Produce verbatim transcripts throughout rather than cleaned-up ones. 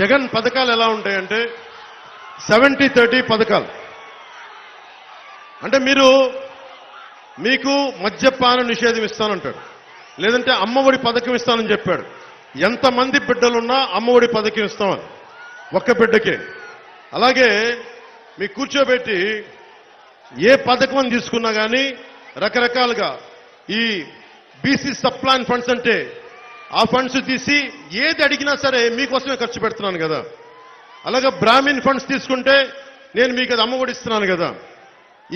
జగన్ పథకాలు ఎలా ఉంటాయంటే సెవెంటీ థర్టీ పథకాలు. అంటే మీరు మీకు మద్యపాన నిషేధం ఇస్తానంటాడు, లేదంటే అమ్మఒడి పథకం ఇస్తానని చెప్పాడు. ఎంతమంది బిడ్డలున్నా అమ్మఒడి పథకం ఇస్తామని ఒక్క బిడ్డకే. అలాగే మీ కూర్చోబెట్టి ఏ పథకం తీసుకున్నా కానీ రకరకాలుగా ఈ బీసీ సప్లాన్ ఫండ్స్ అంటే ఆ ఫండ్స్ తీసి ఏది అడిగినా సరే మీకోసమే ఖర్చు పెడుతున్నాను కదా. అలాగే బ్రాహ్మిన్ ఫండ్స్ తీసుకుంటే నేను మీకు అది అమ్మఒడి ఇస్తున్నాను కదా.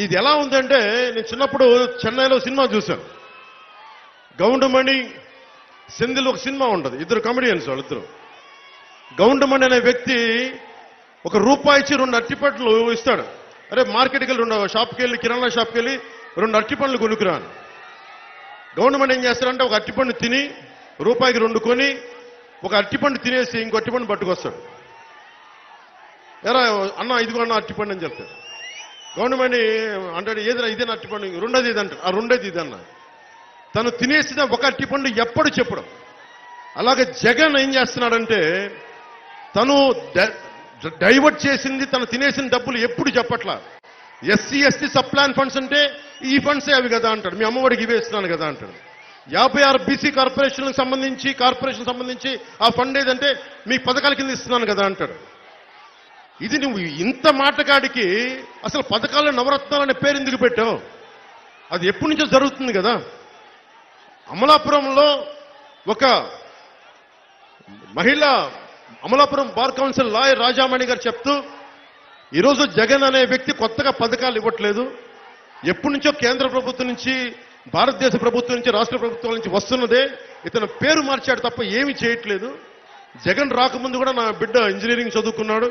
ఇది ఎలా ఉందంటే నేను చిన్నప్పుడు చెన్నైలో సినిమా చూశాను, గౌండమణి సింధిల్ ఒక సినిమా ఉండదు, ఇద్దరు కమెడియన్స్ వాళ్ళు ఇద్దరు. గౌండమణి అనే వ్యక్తి ఒక రూపాయి ఇచ్చి రెండు అరటిపండ్లు ఇస్తాడు. అరే మార్కెట్కి వెళ్ళి రెండు షాప్కి వెళ్ళి కిరాణా షాప్కి వెళ్ళి రెండు అరటిపండ్లు కొనుక్కురాను. గౌండమణి ఏం చేస్తాడంటే ఒక అరటిపండు తిని రూపాయికి రెండు కొని ఒక అరటిపండు తినేసి ఇంకో అరటిపండు పట్టుకొస్తాడు. ఎరా అన్న ఇదిగో అన్న అరటిపండు అని చెప్తాడు. గౌండమణి అంటాడు ఏదైనా ఇదే అరటిపండు రెండోది ఇది అంటాడు, ఆ రెండోది ఇది అన్న. తను తినేసిన ఒక అరటిపండు ఎప్పుడు చెప్పడం. అలాగే జగన్ ఏం చేస్తున్నాడంటే తను డైవర్ట్ చేసింది, తను తినేసిన డబ్బులు ఎప్పుడు చెప్పట్లా. ఎస్సీ ఎస్టీ సప్లాన్ ఫండ్స్ అంటే ఈ ఫండ్సే అవి కదా అంటాడు, మీ అమ్మఒడికి ఇవే ఇస్తున్నాను కదా అంటాడు. యాభై ఆరు బీసీ కార్పొరేషన్లకు సంబంధించి కార్పొరేషన్ సంబంధించి ఆ ఫండ్ ఏదంటే మీ పథకాల కింద ఇస్తున్నాను కదా అంటాడు. ఇది నువ్వు ఇంత మాటగాడికి అసలు పథకాల్లో నవరత్నాలు అనే పేరు ఎందుకు పెట్టావు? అది ఎప్పటి నుంచో జరుగుతుంది కదా. అమలాపురంలో ఒక మహిళ, Amalapuram bar council lawyer Rajamani గారు చెప్తూ ఈరోజు జగన్ అనే వ్యక్తి కొత్తగా పథకాలు ఇవ్వట్లేదు, ఎప్పటి నుంచో కేంద్ర ప్రభుత్వం నుంచి భారతదేశ ప్రభుత్వం నుంచి రాష్ట్ర ప్రభుత్వం నుంచి వస్తున్నదే, ఇతను పేరు మార్చాడు తప్ప ఏమీ చేయట్లేదు. జగన్ రాకముందు కూడా నా బిడ్డ ఇంజనీరింగ్ చదువుకున్నాడు,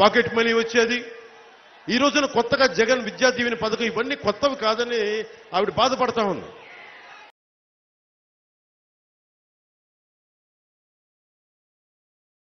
పాకెట్ మనీ వచ్చేది. ఈ రోజున కొత్తగా జగన్ విద్యా దీవెన పథకం ఇవన్నీ కొత్తవి కాదని ఆవిడ బాధపడతా ఉంది.